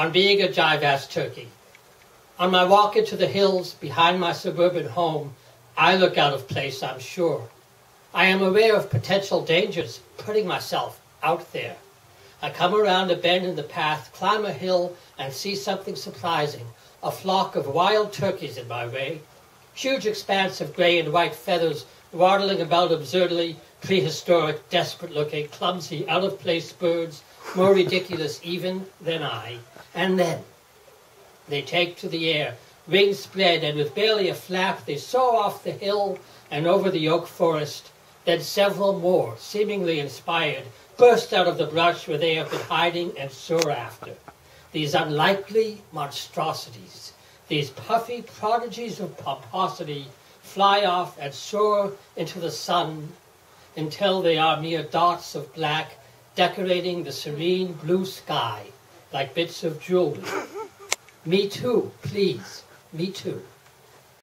on being a jive-ass turkey. On my walk into the hills behind my suburban home, I look out of place, I'm sure. I am aware of potential dangers, putting myself out there. I come around a bend in the path, climb a hill, and see something surprising, a flock of wild turkeys in my way. Huge expanse of gray and white feathers, waddling about absurdly, prehistoric, desperate-looking, clumsy, out-of-place birds, more ridiculous even than I. And then they take to the air, wings spread, and with barely a flap they soar off the hill and over the oak forest. Then several more, seemingly inspired, burst out of the brush where they have been hiding and soar after. These unlikely monstrosities, these puffy prodigies of pomposity, fly off and soar into the sun until they are mere dots of black decorating the serene blue sky like bits of jewelry. Me too, please, me too.